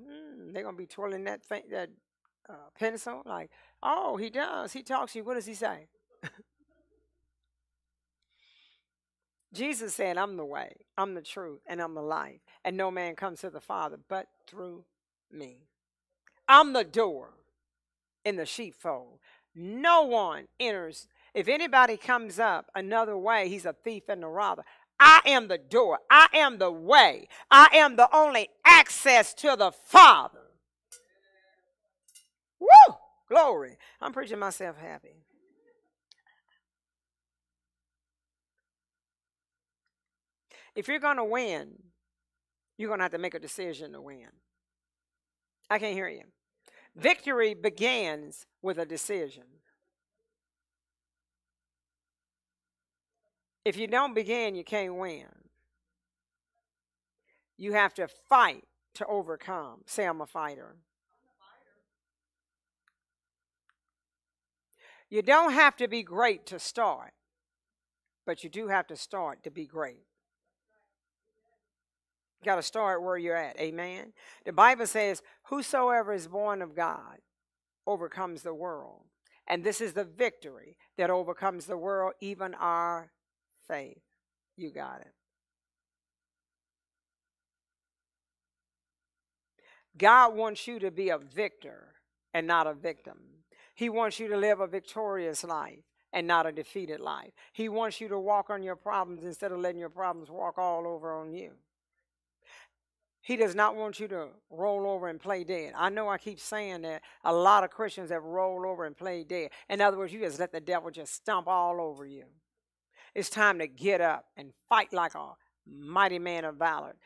they're going to be twirling that pencil like, oh, he does. He talks to you. What does he say? Jesus said, I'm the way, I'm the truth, and I'm the life, and no man comes to the Father but through me. I'm the door in the sheepfold. No one enters. If anybody comes up another way, he's a thief and a robber. I am the door. I am the way. I am the only access to the Father. Woo! Glory. I'm preaching myself happy. If you're going to win, you're going to have to make a decision to win. I can't hear you. Victory begins with a decision. If you don't begin, you can't win. You have to fight to overcome. Say, I'm a fighter. You don't have to be great to start, but you do have to start to be great. Got to start where you're at. Amen. The Bible says, whosoever is born of God overcomes the world. And this is the victory that overcomes the world, even our faith. You got it. God wants you to be a victor and not a victim. He wants you to live a victorious life and not a defeated life. He wants you to walk on your problems instead of letting your problems walk all over on you. He does not want you to roll over and play dead. I know I keep saying that. A lot of Christians have rolled over and played dead. In other words, you just let the devil just stomp all over you. It's time to get up and fight like a mighty man of valor.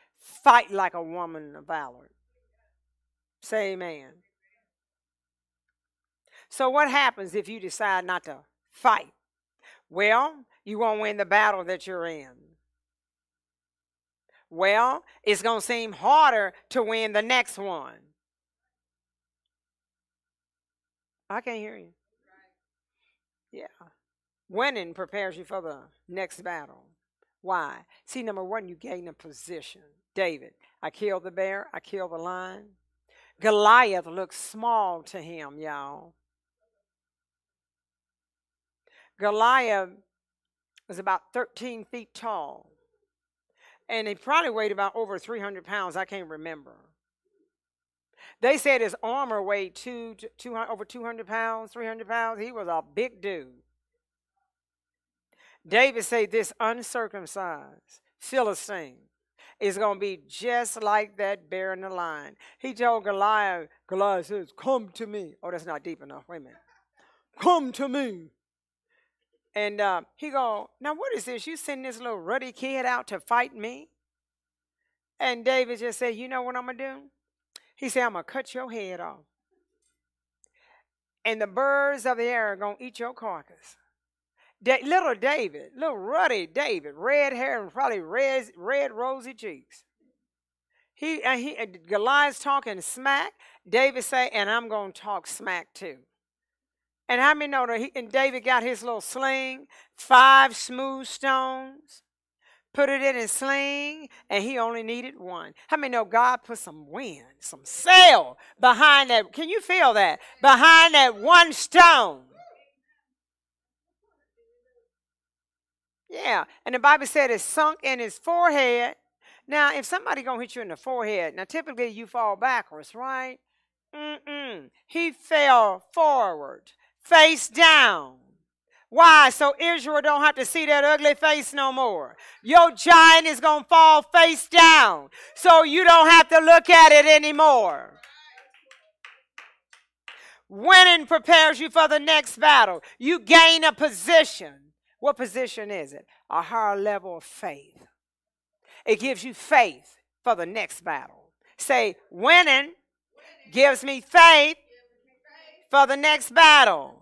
Fight like a woman of valor. Say amen. So what happens if you decide not to fight? Well, you won't win the battle that you're in. Well, it's going to seem harder to win the next one. I can't hear you. Yeah. Winning prepares you for the next battle. Why? See, number one, you gain a position. David, I killed the bear. I killed the lion. Goliath looked small to him, y'all. Goliath was about 13 feet tall. And they probably weighed about over 300 pounds. I can't remember. They said his armor weighed over 200 pounds, 300 pounds. He was a big dude. David said this uncircumcised Philistine is going to be just like that bear in the line. He told Goliath, Goliath says, come to me. Oh, that's not deep enough. Wait a minute. Come to me. And he go, now what is this? You send this little ruddy kid out to fight me? And David just said, you know what I'm going to do? He said, I'm going to cut your head off. And the birds of the air are going to eat your carcass. Little David, little ruddy David, red hair and probably red rosy cheeks. Goliath's talking smack. David say, and I'm going to talk smack too. And how many know that David got his little sling, 5 smooth stones, put it in his sling, and he only needed one. How many know God put some wind, some sail behind that? Can you feel that? Behind that one stone. Yeah, and the Bible said it sunk in his forehead. Now, if somebody going to hit you in the forehead, now typically you fall backwards, right? He fell forward. Face down. Why? So Israel don't have to see that ugly face no more. Your giant is going to fall face down, so you don't have to look at it anymore. Winning prepares you for the next battle. You gain a position. What position is it? A higher level of faith. It gives you faith for the next battle. Say, winning gives me faith for the next battle.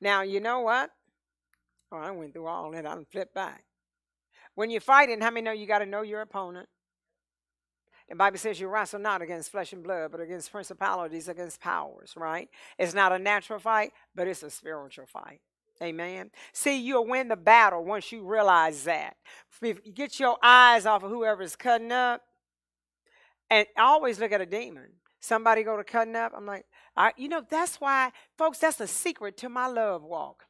Now, you know what? Oh, I went through all that. I done flipped back. When you're fighting, how many know you got to know your opponent? The Bible says you wrestle not against flesh and blood, but against principalities, against powers, right? It's not a natural fight, but it's a spiritual fight. Amen. See, you'll win the battle once you realize that. Get your eyes off of whoever's cutting up. And I always look at a demon. Somebody go to cutting up, I'm like, you know, that's why, folks, that's the secret to my love walk.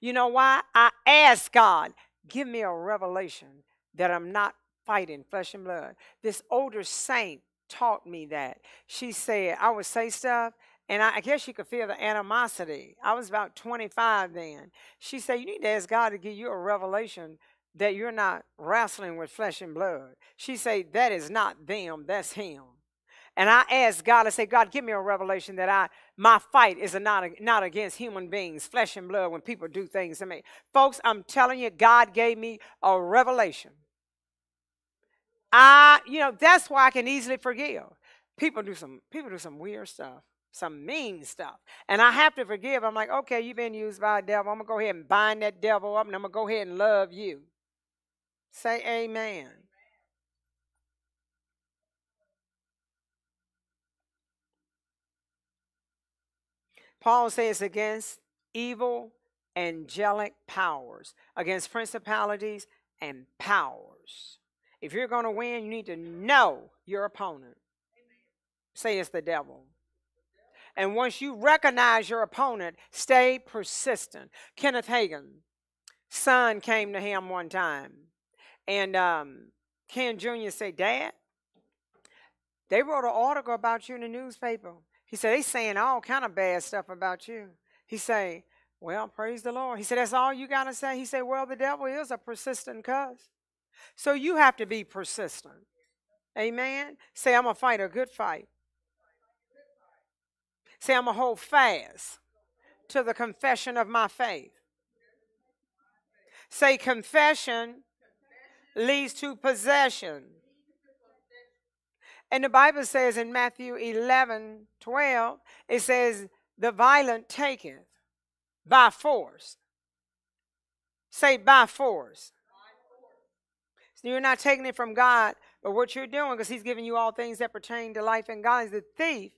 You know why? I ask God, give me a revelation that I'm not fighting flesh and blood. This older saint taught me that. She said, I would say stuff, and I guess you could feel the animosity. I was about 25 then. She said, you need to ask God to give you a revelation that you're not wrestling with flesh and blood. She said, that is not them, that's him. And I asked God, I said, God, give me a revelation that my fight is not against human beings, flesh and blood, when people do things to me. Folks, I'm telling you, God gave me a revelation. You know, that's why I can easily forgive. People do some weird stuff. Some mean stuff. And I have to forgive. I'm like, okay, you've been used by a devil. I'm going to go ahead and bind that devil up, and I'm going to go ahead and love you. Say amen. Paul says against evil angelic powers, against principalities and powers. If you're going to win, you need to know your opponent. Say it's the devil. And once you recognize your opponent, stay persistent. Kenneth Hagin's son came to him one time. And Ken Jr. said, Dad, they wrote an article about you in the newspaper. He said, they saying all kind of bad stuff about you. He said, well, praise the Lord. He said, that's all you got to say? He said, well, the devil is a persistent cuss. So you have to be persistent. Amen? Say, I'm going to fight a good fight. Say, I'm going to hold fast to the confession of my faith. Say, confession leads to possession. And the Bible says in Matthew 11:12, it says, the violent taketh by force. Say, by force. So you're not taking it from God, but what you're doing, because he's giving you all things that pertain to life and God is the thief.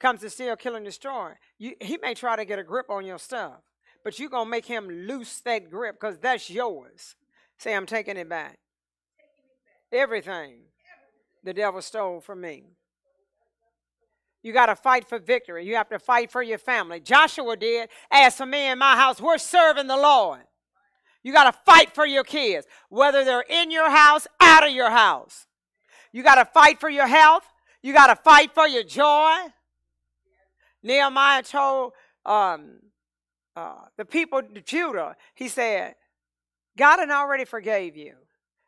Comes to steal, kill, and destroy. He may try to get a grip on your stuff, but you're going to make him loose that grip because that's yours. Say, I'm taking it back. Everything the devil stole from me. You got to fight for victory. You have to fight for your family. Joshua did. As for me and my house, we're serving the Lord. You got to fight for your kids, whether they're in your house, out of your house. You got to fight for your health. You got to fight for your joy. Nehemiah told the people of Judah, he said, God had already forgave you.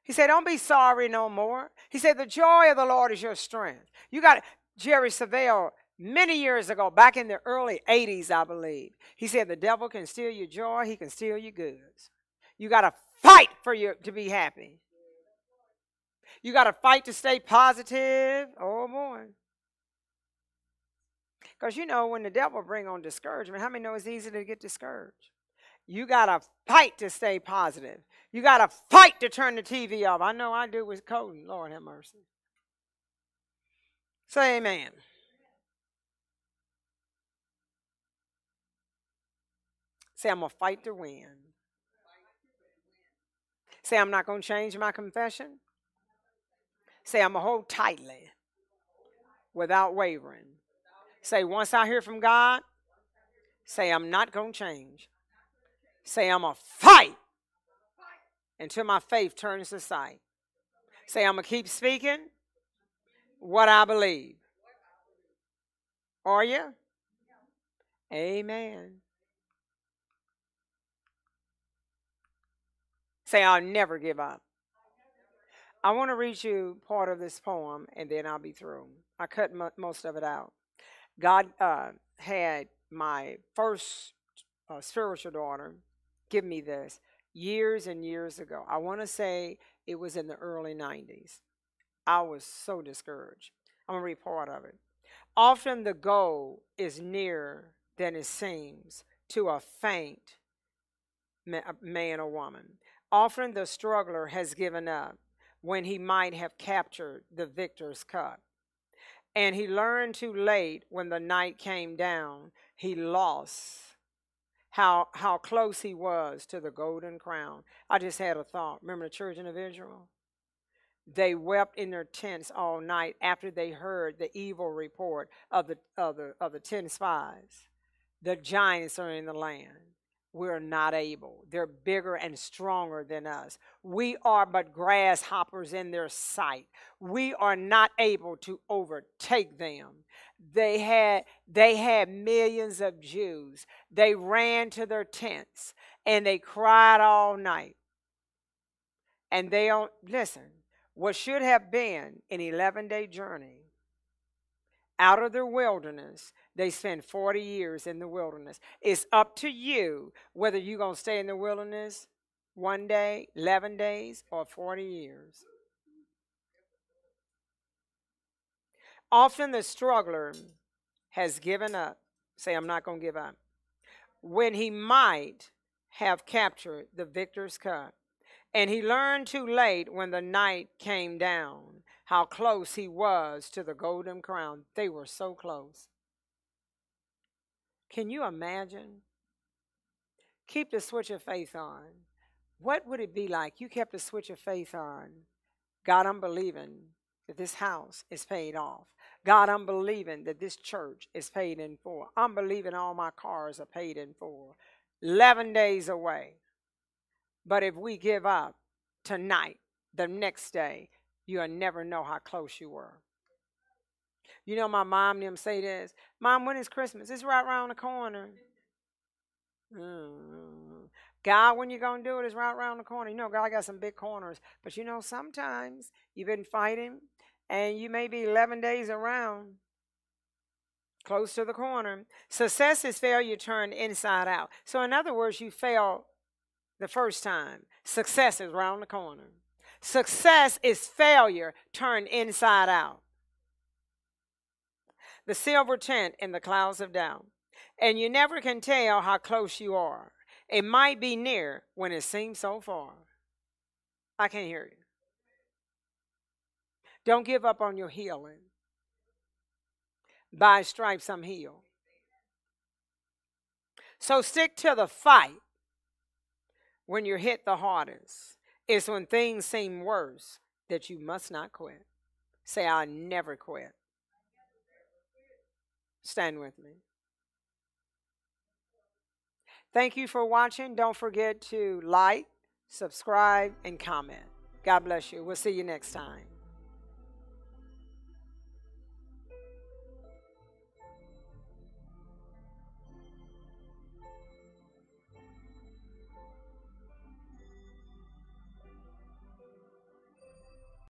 He said, don't be sorry no more. He said, the joy of the Lord is your strength. You got Jerry Savelle many years ago, back in the early 80s, I believe. He said, the devil can steal your joy. He can steal your goods. You got to fight for to be happy. You got to fight to stay positive. Oh, boy. Because, you know, when the devil bring on discouragement, how many know it's easy to get discouraged? You got to fight to stay positive. You got to fight to turn the TV off. I know I do with coding. Lord have mercy. Say amen. Say, I'm going to fight to win. Say, I'm not going to change my confession. Say, I'm going to hold tightly without wavering. Say, once I hear from God, say, I'm not going to change. Say, I'm going to fight until my faith turns to sight. Say, I'm going to keep speaking what I believe. Are you? Amen. Say, I'll never give up. I want to read you part of this poem, and then I'll be through. I cut most of it out. God had my first spiritual daughter give me this years and years ago. I want to say it was in the early 90s. I was so discouraged. I'm going to read part of it. Often the goal is nearer than it seems to a faint man or woman. Often the struggler has given up when he might have captured the victor's cup. And he learned too late when the night came down, he lost how close he was to the golden crown. I just had a thought. Remember the children of Israel? They wept in their tents all night after they heard the evil report of the 10 spies. The giants are in the land. We're not able. They're bigger and stronger than us. We are but grasshoppers in their sight. We are not able to overtake them. They had millions of Jews. They ran to their tents and they cried all night. And they don't listen. What should have been an 11-day journey out of their wilderness, they spend 40 years in the wilderness. It's up to you whether you're going to stay in the wilderness one day, 11 days, or 40 years. Often the struggler has given up. Say, I'm not going to give up. When he might have captured the victor's cup. And he learned too late when the night came down how close he was to the golden crown. They were so close. Can you imagine? Keep the switch of faith on. What would it be like? You kept the switch of faith on. God, I'm believing that this house is paid off. God, I'm believing that this church is paid in full. I'm believing all my cars are paid in full. 11 days away. But if we give up tonight, the next day, you'll never know how close you were. You know, my mom and them say this. Mom, when is Christmas? It's right around the corner. God, when you going to do it? It's right around the corner. You know, God got some big corners. But you know, sometimes you've been fighting and you may be 11 days around. Close to the corner. Success is failure turned inside out. So in other words, you fail the first time. Success is round the corner. Success is failure turned inside out. The silver tent in the clouds of doubt. And you never can tell how close you are. It might be near when it seems so far. I can't hear you. Don't give up on your healing. By stripes I'm healed. So stick to the fight. When you're hit the hardest, it's when things seem worse that you must not quit. Say, I'll never quit. Stand with me. Thank you for watching. Don't forget to like, subscribe, and comment. God bless you. We'll see you next time.